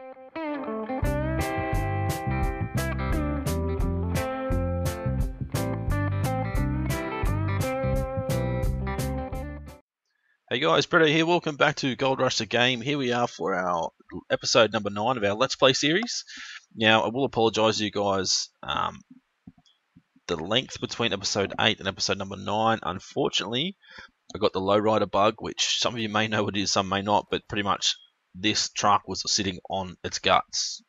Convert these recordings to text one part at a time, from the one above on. Hey guys, Britto here, welcome back to Gold Rush The Game. Here we are for our episode number 9 of our Let's Play series. Now, I will apologise to you guys, the length between episode 8 and episode number 9, unfortunately, I got the lowrider bug, which some of you may know what it is, some may not, but pretty much this truck was sitting on its guts.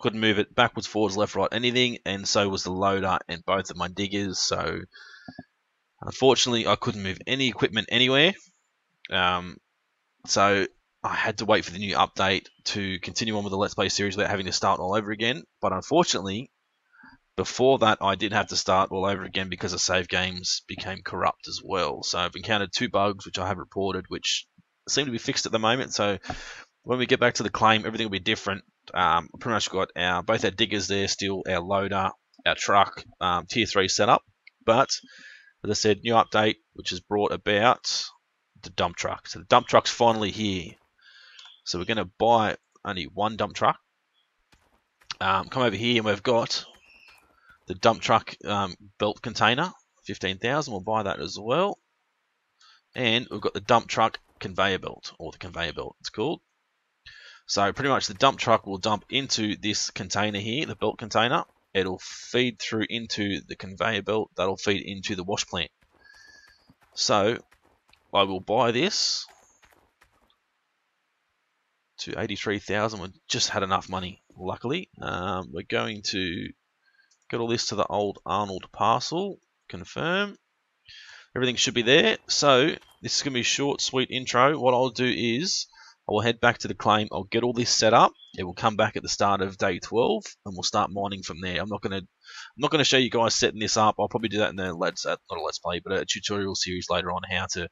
Couldn't move it backwards, forwards, left, right, anything, and so was the loader and both of my diggers, so unfortunately I couldn't move any equipment anywhere. So I had to wait for the new update to continue on with the Let's Play series without having to start all over again. But unfortunately, before that, I did have to start all over again because the save games became corrupt as well. So I've encountered 2 bugs, which I have reported, which seem to be fixed at the moment. So when we get back to the claim, everything will be different. Pretty much got both our diggers there still, our loader, our truck, tier 3 setup. But as I said, new update, which has brought about the dump truck. So the dump truck's finally here. So we're going to buy only 1 dump truck. Come over here and we've got the dump truck belt container, 15,000. We'll buy that as well. And we've got the dump truck conveyor belt, or the conveyor belt it's called. So pretty much the dump truck will dump into this container here, the belt container. It'll feed through into the conveyor belt. That'll feed into the wash plant. So I will buy this to 83,000. We just had enough money, luckily. We're going to get all this to the old Arnold parcel. Confirm. Everything should be there. So this is going to be a short, sweet intro. What I'll do is I will head back to the claim. I'll get all this set up. It will come back at the start of day 12, and we'll start mining from there. I'm not going to show you guys setting this up. I'll probably do that in the not a let's play, but a tutorial series later on how to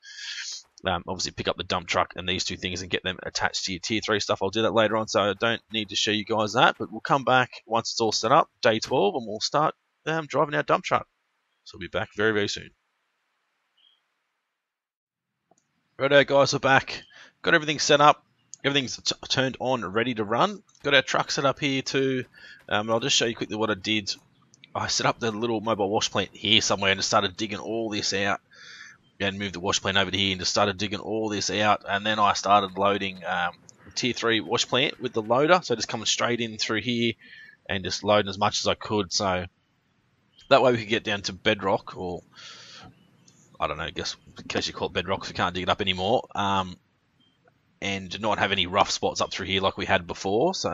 obviously pick up the dump truck and these 2 things and get them attached to your tier 3 stuff. I'll do that later on, so I don't need to show you guys that. But we'll come back once it's all set up, day 12, and we'll start driving our dump truck. So we'll be back very, very soon. Righto, guys, we're back. Got everything set up. Everything's turned on, ready to run. Got our truck set up here too. I'll just show you quickly what I did. I set up the little mobile wash plant here somewhere and just started digging all this out. And moved the wash plant over to here and just started digging all this out. And then I started loading tier 3 wash plant with the loader. So just coming straight in through here and just loading as much as I could. So that way we could get down to bedrock, or I don't know, I guess in case you call it bedrock because we can't dig it up anymore. And not have any rough spots up through here like we had before. So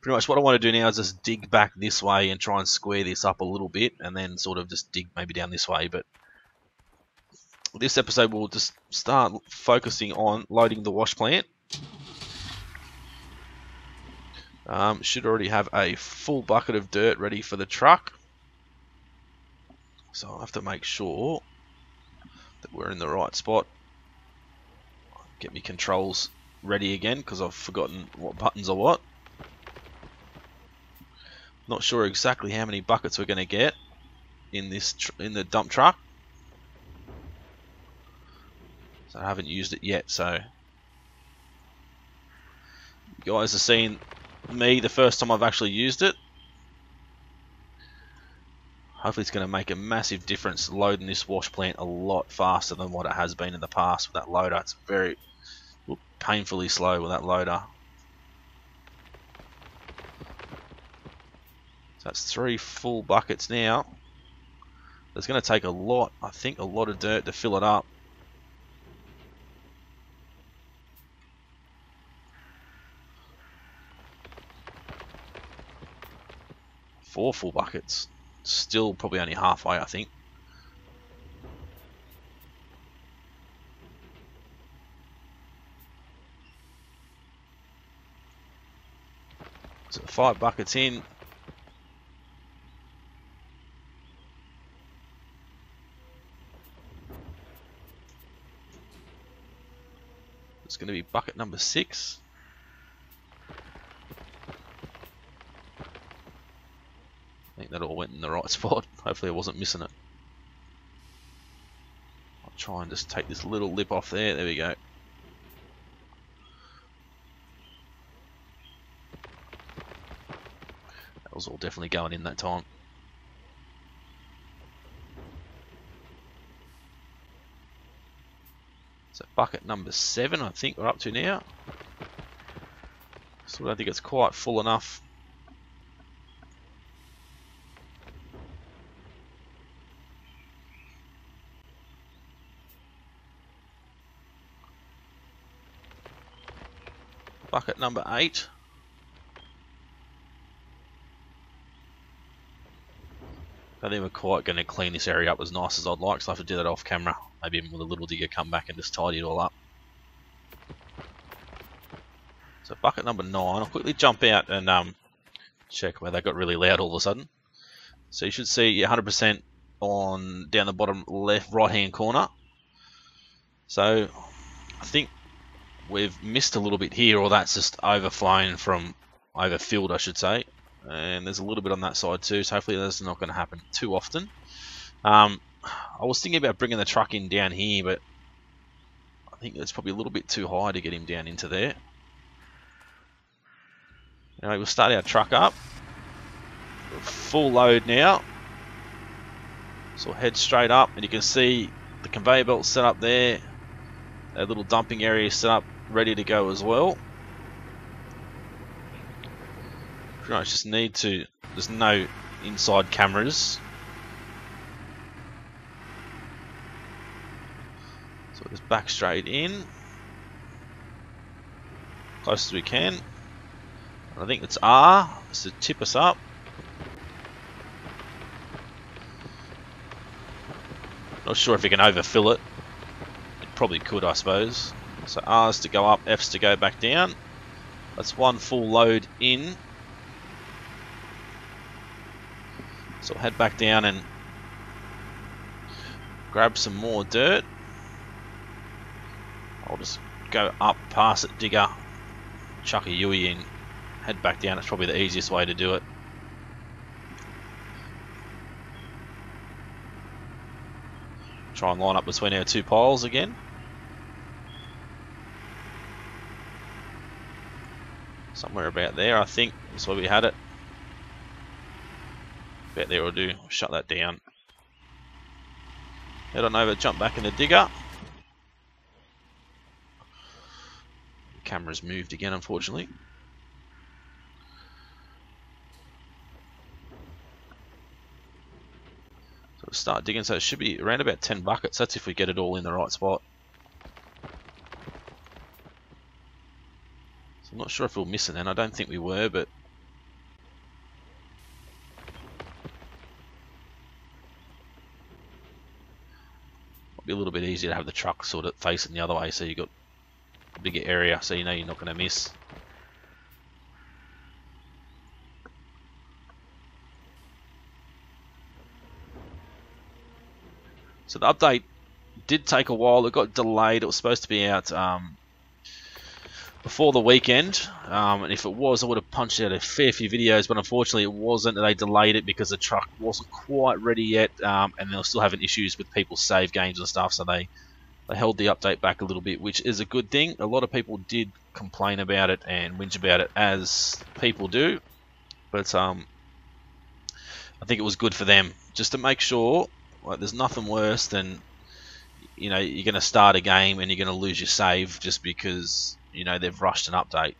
pretty much what I want to do now is just dig back this way and try and square this up a little bit and then sort of just dig maybe down this way. But this episode we'll just start focusing on loading the wash plant. Should already have a full bucket of dirt ready for the truck. So I'll have to make sure that we're in the right spot. Get me controls ready again because I've forgotten what buttons are what. Not sure exactly how many buckets we're going to get in this in the dump truck. So I haven't used it yet. So you guys have seen me the first time I've actually used it. Hopefully it's going to make a massive difference loading this wash plant a lot faster than what it has been in the past with that loader. It's very painfully slow with that loader. So that's 3 full buckets now. It's going to take a lot, I think a lot of dirt to fill it up. Four full buckets. Still probably only halfway, I think. So 5 buckets in. It's going to be bucket number 6. I think that all went in the right spot. Hopefully I wasn't missing it. I'll try and just take this little lip off there. There we go. was all definitely going in that time. So bucket number 7, I think we're up to now. Still don't think it's quite full enough. Bucket number 8. I think we're quite going to clean this area up as nice as I'd like, so I have to do that off camera. Maybe even with a little digger come back and just tidy it all up. So bucket number 9, I'll quickly jump out and check where they got really loud all of a sudden. So you should see 100% on down the bottom left right hand corner. So I think we've missed a little bit here, or that's just overflowing from overfilled I should say, and there's a little bit on that side too, so hopefully that's not going to happen too often. I was thinking about bringing the truck in down here, but I think that's probably a little bit too high to get him down into there. Anyway, we'll start our truck up. We're full load now, so we'll head straight up, and you can see the conveyor belt set up there, a little dumping area set up ready to go as well. Pretty much just need to, there's no inside cameras, so just back straight in close as we can. I think it's R just to tip us up. Not sure if you can overfill it, it probably could I suppose. So R's to go up, F's to go back down. That's one full load in. So we'll head back down and grab some more dirt. I'll just go up past it, digger, chuck a Yui in, head back down. It's probably the easiest way to do it. Try and line up between our two piles again. Somewhere about there, I think. That's where we had it. About there will do. Shut that down. Head on over, jump back in the digger. The camera's moved again, unfortunately. So we'll start digging, so it should be around about 10 buckets. That's if we get it all in the right spot. So I'm not sure if we'll miss it then. I don't think we were, but it'll be a little bit easier to have the truck sort of facing the other way, so you've got a bigger area, so you know you're not going to miss. So the update did take a while, it got delayed, it was supposed to be out before the weekend, and if it was I would have punched out a fair few videos, but unfortunately it wasn't. They delayed it because the truck wasn't quite ready yet, and they were still having issues with people's save games and stuff, so they held the update back a little bit, which is a good thing. A lot of people did complain about it and whinge about it, as people do, but I think it was good for them, just to make sure. Like, there's nothing worse than, you know, you're going to start a game and you're going to lose your save just because, you know, they've rushed an update.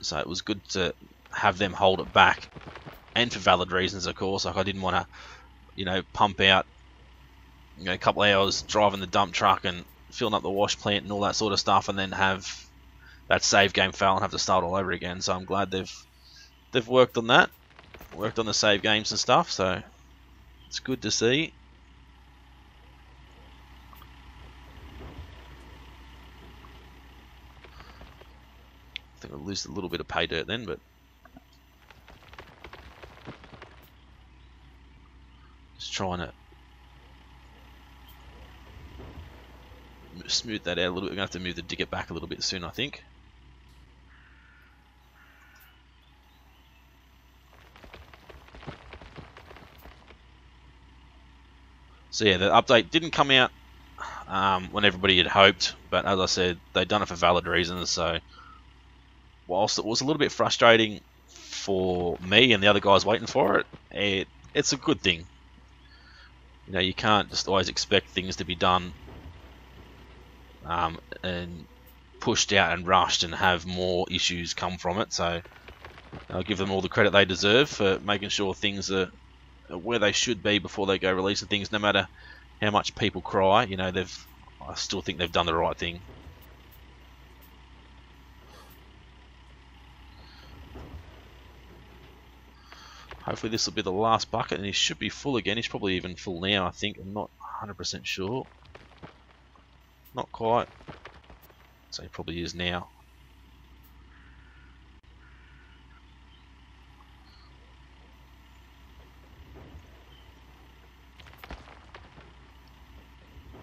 So it was good to have them hold it back, and for valid reasons, of course. Like, I didn't want to, you know, pump out, you know, a couple of hours driving the dump truck and filling up the wash plant and all that sort of stuff, and then have that save game fail and have to start all over again. So I'm glad they've worked on that, worked on the save games and stuff. So it's good to see. I think we'll lose a little bit of pay dirt then, but just trying to smooth that out a little bit. We're going to have to move the digger back a little bit soon, I think. So yeah, the update didn't come out when everybody had hoped, but as I said, they'd done it for valid reasons, so whilst it was a little bit frustrating for me and the other guys waiting for it, it's a good thing. You know, you can't just always expect things to be done and pushed out and rushed and have more issues come from it. So I'll give them all the credit they deserve for making sure things are where they should be before they go releasing things. No matter how much people cry, you know, I still think they've done the right thing. Hopefully this will be the last bucket, and he should be full again. He's probably even full now, I think. I'm not 100% sure. Not quite. So he probably is now.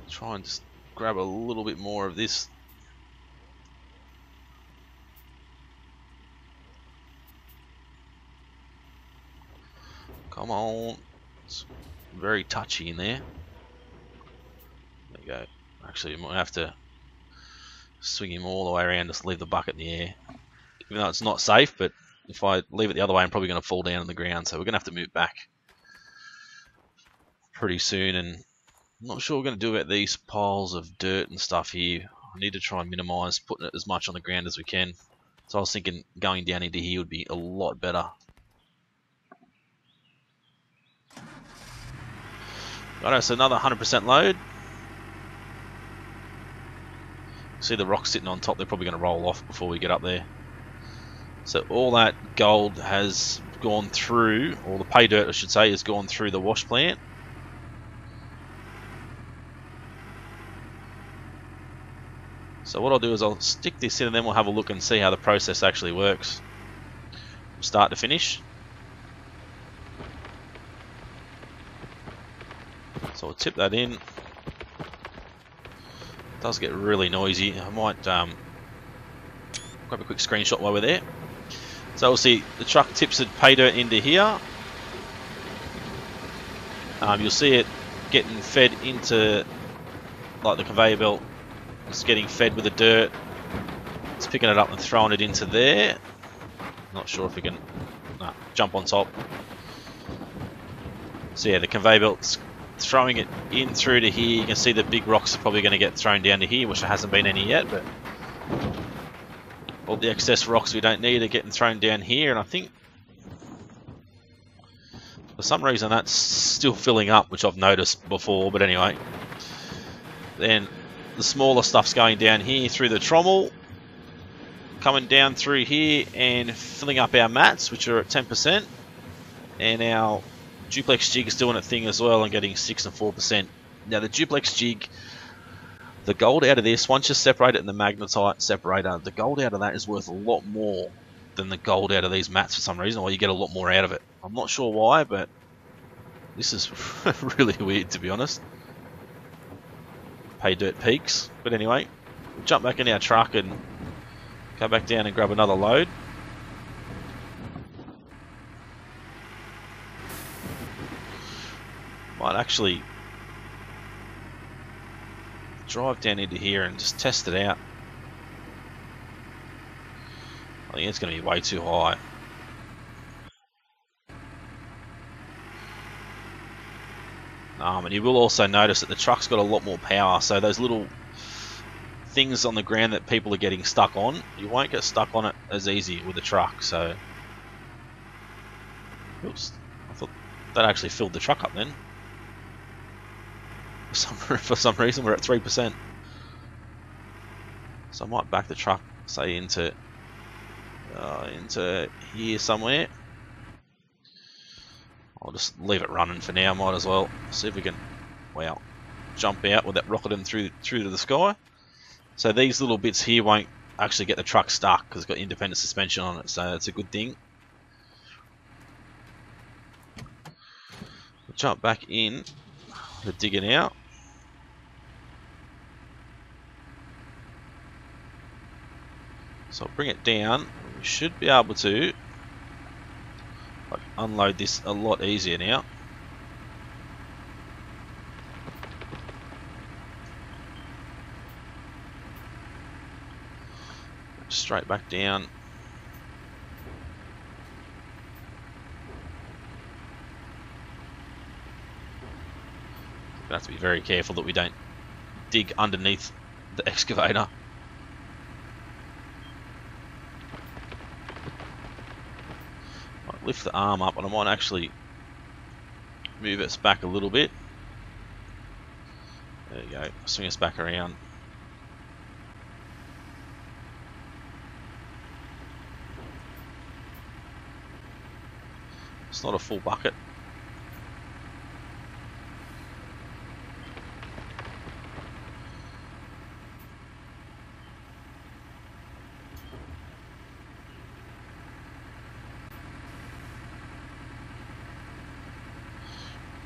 Try and just grab a little bit more of this. Come on. It's very touchy in there. There you go. Actually, you might have to swing him all the way around, just leave the bucket in the air. Even though it's not safe, but if I leave it the other way, I'm probably going to fall down on the ground, so we're going to have to move back pretty soon. And I'm not sure what we're going to do about these piles of dirt and stuff here. I need to try and minimise putting it as much on the ground as we can. So I was thinking going down into here would be a lot better. Righto, so another 100% load. See the rocks sitting on top, they're probably going to roll off before we get up there. So all that gold has gone through, or the pay dirt I should say, has gone through the wash plant. So what I'll do is I'll stick this in and then we'll have a look and see how the process actually works from start to finish. So I'll tip that in. It does get really noisy. I might grab a quick screenshot while we're there. So we'll see the truck tips the pay dirt into here. You'll see it getting fed into like the conveyor belt. It's getting fed with the dirt. It's picking it up and throwing it into there. Not sure if we can jump on top. So yeah, the conveyor belt's throwing it in through to here. You can see the big rocks are probably going to get thrown down to here, which there hasn't been any yet, but all the excess rocks we don't need are getting thrown down here. And I think for some reason that's still filling up, which I've noticed before, but anyway. Then the smaller stuff's going down here through the trommel, coming down through here and filling up our mats, which are at 10%, and our duplex jig is doing a thing as well and getting 6 and 4%. Now the duplex jig, the gold out of this, once you separate it in the magnetite separator, the gold out of that is worth a lot more than the gold out of these mats for some reason, or you get a lot more out of it. I'm not sure why, but this is really weird, to be honest. Pay dirt peaks. But anyway, we'll jump back in our truck and go back down and grab another load. Might actually drive down into here and just test it out. I think it's going to be way too high. And you will also notice that the truck's got a lot more power, so those little things on the ground that people are getting stuck on, you won't get stuck on it as easy with the truck. So, oops, I thought that actually filled the truck up then. For some reason we're at 3%. So I might back the truck, say, into here somewhere. I'll just leave it running for now, might as well. See if we can, well, jump out with that rocketing through to the sky. So these little bits here won't actually get the truck stuck because it's got independent suspension on it, so it's a good thing. We'll jump back in to dig it out. So I'll bring it down. We should be able to unload this a lot easier now. Straight back down. Gonna have to be very careful that we don't dig underneath the excavator. Might lift the arm up, and I might actually move us back a little bit. There you go, swing us back around. It's not a full bucket.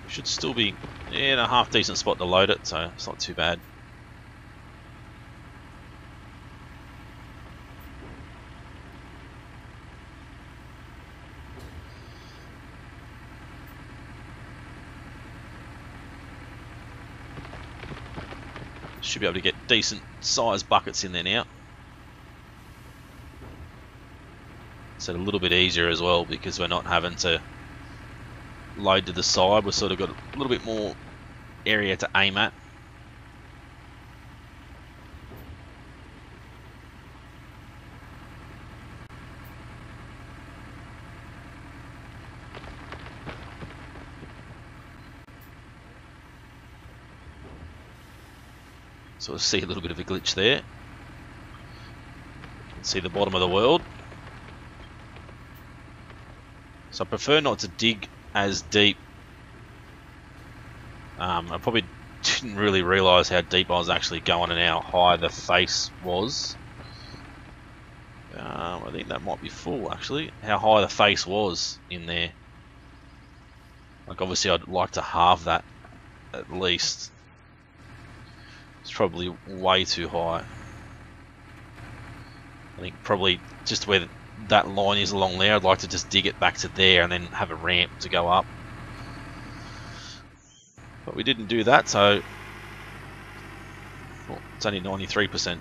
We should still be in a half decent spot to load it, so it's not too bad. Should be able to get decent sized buckets in there now. It's a little bit easier as well because we're not having to load to the side. We've sort of got a little bit more area to aim at. So we'll see a little bit of a glitch there. You can see the bottom of the world. So I prefer not to dig as deep. I probably didn't really realise how deep I was actually going and how high the face was. I think that might be full actually, how high the face was in there. Like obviously I'd like to halve that at least. It's probably way too high. I think probably just where that line is along there, I'd like to just dig it back to there and then have a ramp to go up. But we didn't do that, so well, it's only 93%.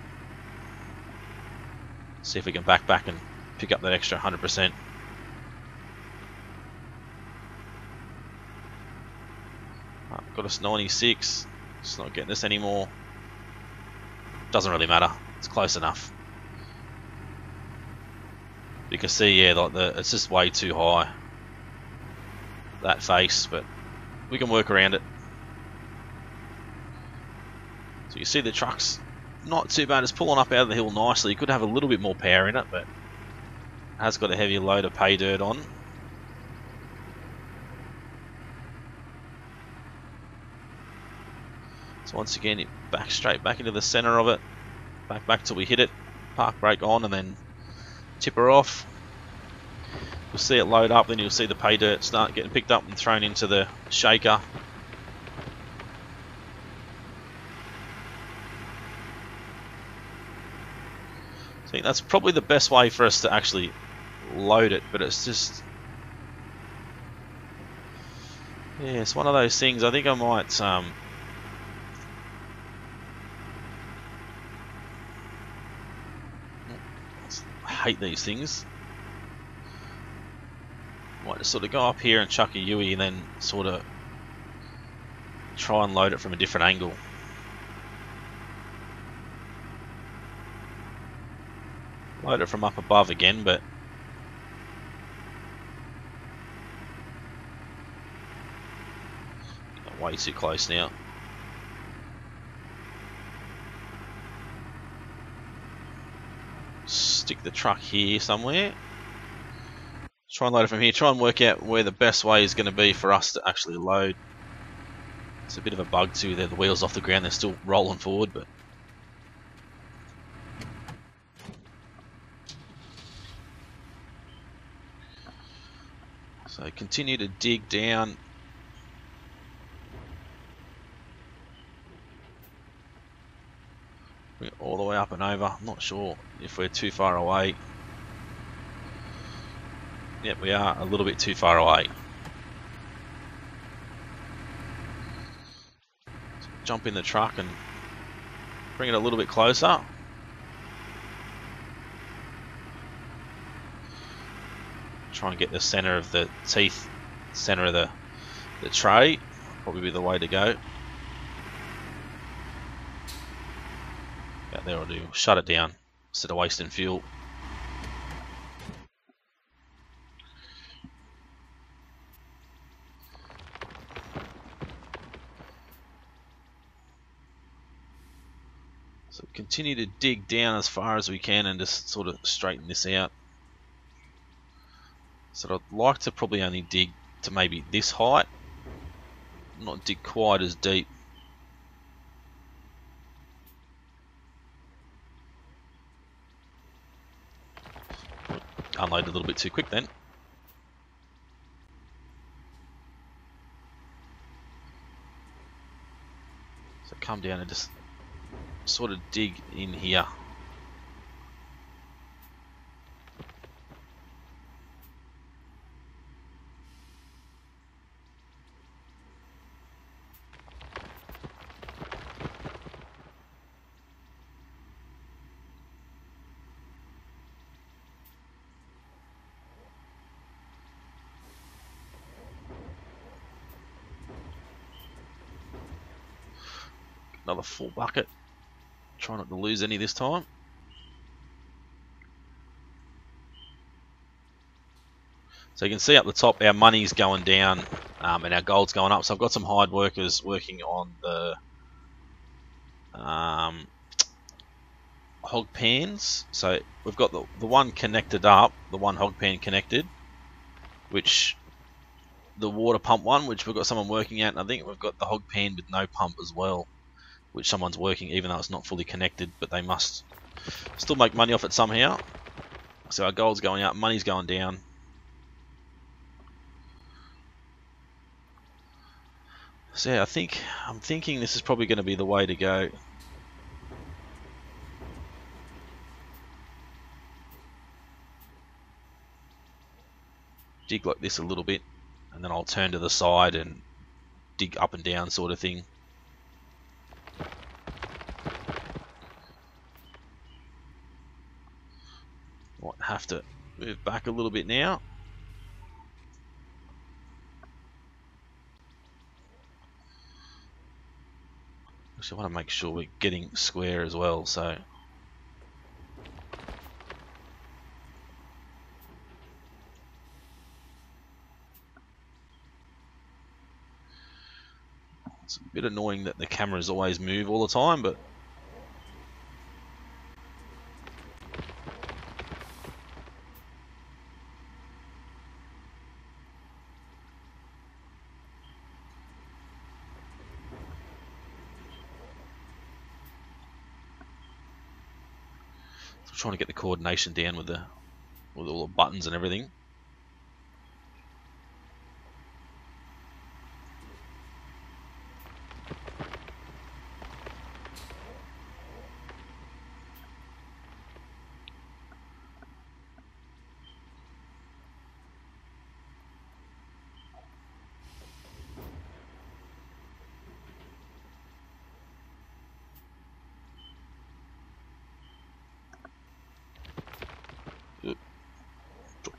See if we can back and pick up that extra 100%. Got us 96. It's not getting us anymore. Doesn't really matter, it's close enough. You can see, yeah, like it's just way too high, that face, but we can work around it. So you see the truck's not too bad, it's pulling up out of the hill nicely. You could have a little bit more power in it, but it has got a heavy load of pay dirt on. Once again, it backs straight back into the center of it, back till we hit it, park brake on and then tip her off. You'll see it load up, then you'll see the pay dirt start getting picked up and thrown into the shaker. I think that's probably the best way for us to actually load it, but it's just, yeah, it's one of those things. I think I might hate these things. Might just sort of go up here and chuck a Yui and then sort of try and load it from a different angle. Load it from up above again, but way too close now. Stick the truck here somewhere. Try and load it from here. Try and work out where the best way is going to be for us to actually load. It's a bit of a bug too there. The wheels off the ground, they're still rolling forward, but so continue to dig down. All the way up and over. I'm not sure if we're too far away. Yep, we are a little bit too far away. So jump in the truck and bring it a little bit closer. Try and get the center of the teeth, center of the tray. Probably be the way to go. that'll do. Shut it down instead of wasting fuel. So continue to dig down as far as we can and just sort of straighten this out. So I'd like to probably only dig to maybe this height, not dig quite as deep. Unload a little bit too quick then. So come down and just sort of dig in here. Another full bucket. Try not to lose any this time. So you can see up the top our money's going down and our gold's going up. So I've got some hired workers working on the hog pans. So we've got the one connected up, the one hog pan connected, which the water pump one, which we've got someone working at, and I think we've got the hog pan with no pump as well, which someone's working even though it's not fully connected, but they must still make money off it somehow. So our gold's going up, money's going down. So yeah, I'm thinking this is probably going to be the way to go. Dig like this a little bit, and then I'll turn to the side and dig up and down sort of thing. Might have to move back a little bit now. Actually, I want to make sure we're getting square as well, so it's a bit annoying that the cameras always move all the time, but trying to get the coordination down with all the buttons and everything.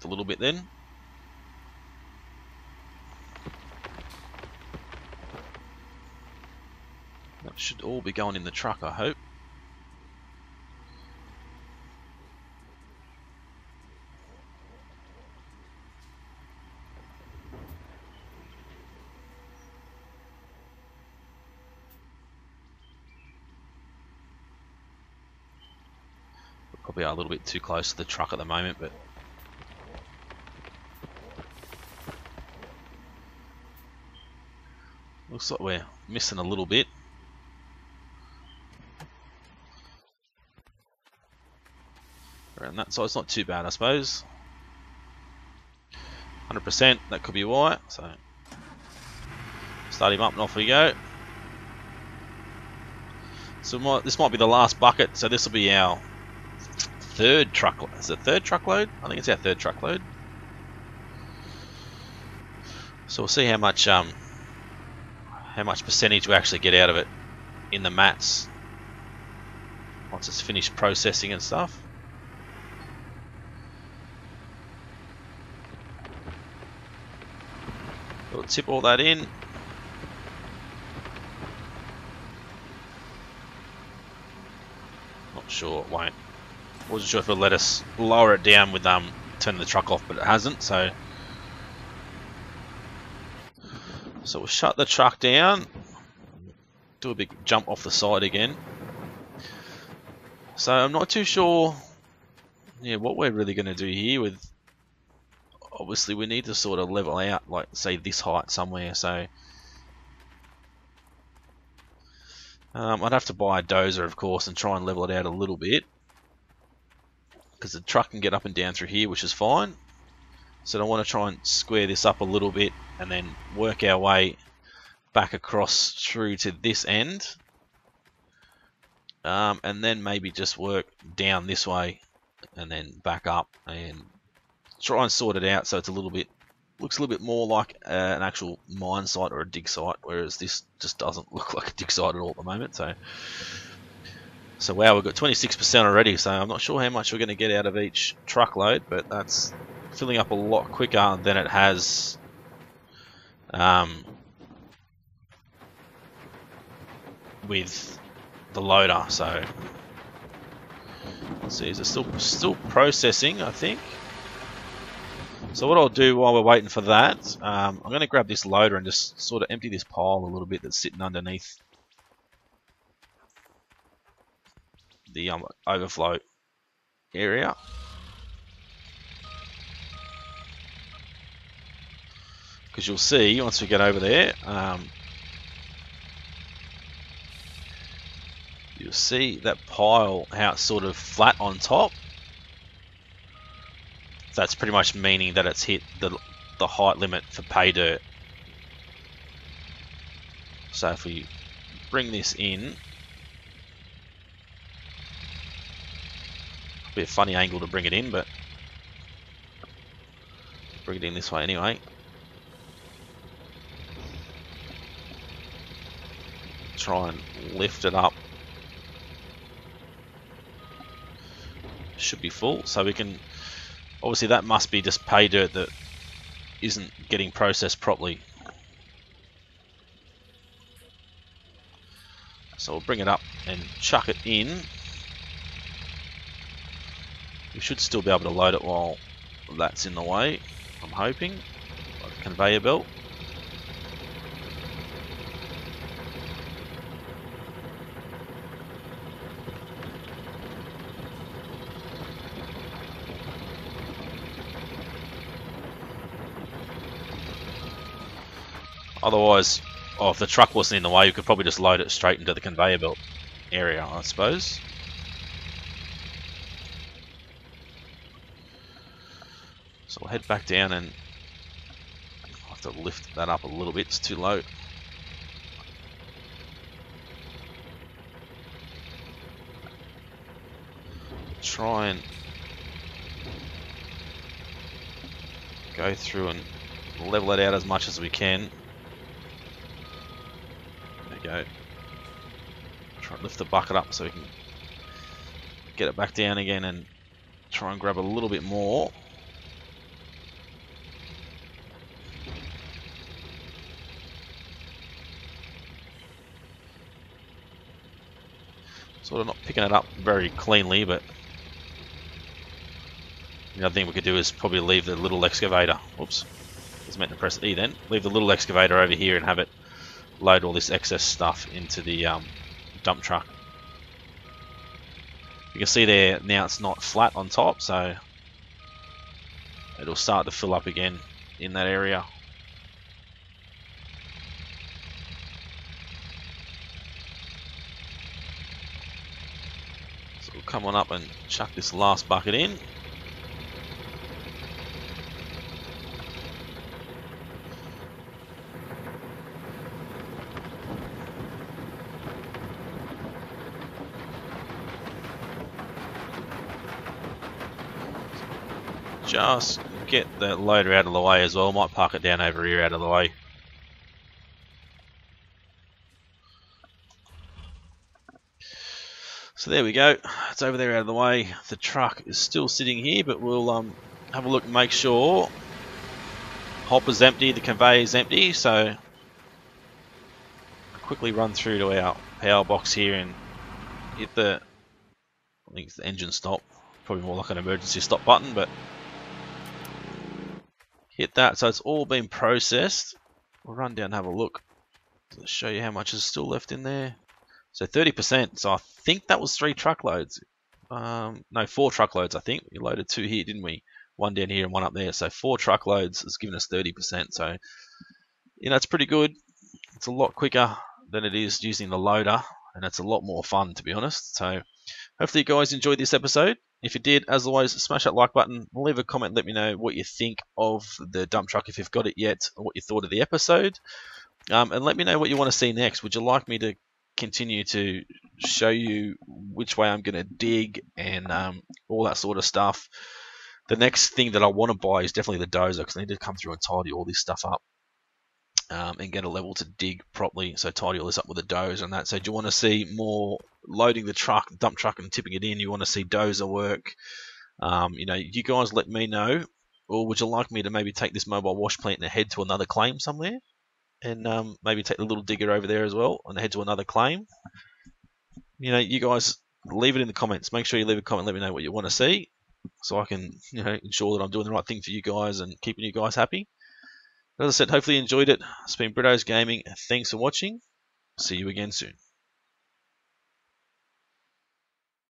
A little bit then. That should all be going in the truck, I hope. We probably are a little bit too close to the truck at the moment, but looks like we're missing a little bit. Around that side's not too bad, I suppose. 100%, that could be why. So start him up and off we go. So this might be the last bucket. So this will be our third truckload. Is it third truckload? I think it's our third truckload. So we'll see how much percentage we actually get out of it in the mats once it's finished processing and stuff. We'll tip all that in. Not sure it won't. Wasn't sure if it'll let us lower it down with turning the truck off, but it hasn't. So we'll shut the truck down. Do a big jump off the side again. So I'm not too sure, yeah, what we're really going to do here with. Obviously, we need to sort of level out, like say this height somewhere. So I'd have to buy a dozer, of course, and try and level it out a little bit, because the truck can get up and down through here, which is fine. So I want to try and square this up a little bit, and then work our way back across through to this end, and then maybe just work down this way, and then back up and try and sort it out so it's a little bit, looks a little bit more like an actual mine site or a dig site, whereas this just doesn't look like a dig site at all at the moment. So wow, we've got 26% already, so I'm not sure how much we're going to get out of each truckload, but that's filling up a lot quicker than it has with the loader. So let's see, is it still processing, I think. So what I'll do while we're waiting for that, I'm going to grab this loader and just sort of empty this pile a little bit that's sitting underneath the overflow area. Because you'll see, once we get over there, you'll see that pile, how it's sort of flat on top. That's pretty much meaning that it's hit the height limit for pay dirt. So if we bring this in, it'll be a funny angle to bring it in, but bring it in this way anyway. Try and lift it up. Should be full, so we can. Obviously, that must be just pay dirt that isn't getting processed properly. So we'll bring it up and chuck it in. We should still be able to load it while that's in the way, I'm hoping, like a conveyor belt. Otherwise, if the truck wasn't in the way, you could probably just load it straight into the conveyor belt area, I suppose. So we'll head back down, and I'll have to lift that up a little bit, it's too low. Try and go through and level it out as much as we can. Go. Try and lift the bucket up so we can get it back down again and try and grab a little bit more. Sort of not picking it up very cleanly, but the other thing we could do is probably leave the little excavator. Oops, I was meant to press E then. Leave the little excavator over here and have it load all this excess stuff into the dump truck. You can see there now it's not flat on top, so it'll start to fill up again in that area. So we'll come on up and chuck this last bucket in. Just get that loader out of the way as well. Might park it down over here out of the way. So there we go. It's over there out of the way. The truck is still sitting here, but we'll have a look and make sure. Hopper's empty, the conveyor's empty, so quickly run through to our power box here and hit the I think it's the engine stop. Probably more like an emergency stop button, but hit that. So it's all been processed. We'll run down and have a look. Let's show you how much is still left in there. So 30%. So I think that was 3 truckloads. No, 4 truckloads, I think. We loaded 2 here, didn't we? 1 down here and 1 up there. So 4 truckloads has given us 30%. So, you know, it's pretty good. It's a lot quicker than it is using the loader, and it's a lot more fun, to be honest. So hopefully you guys enjoyed this episode. If you did, as always, smash that like button, leave a comment, let me know what you think of the dump truck if you've got it yet, or what you thought of the episode. And let me know what you want to see next. Would you like me to continue to show you which way I'm going to dig and all that sort of stuff? The next thing that I want to buy is definitely the dozer, because I need to come through and tidy all this stuff up and get a level to dig properly. So tidy all this up with a dozer and that. So do you want to see more loading the truck, dump truck, and tipping it in? You want to see dozer work? You know, you guys let me know. Or would you like me to maybe take this mobile wash plant and head to another claim somewhere? And maybe take the little digger over there as well and head to another claim. You know, you guys leave it in the comments. Make sure you leave a comment. Let me know what you want to see, so I can, you know, ensure that I'm doing the right thing for you guys and keeping you guys happy. But as I said, hopefully you enjoyed it. It's been BrittosGaming. Thanks for watching. See you again soon.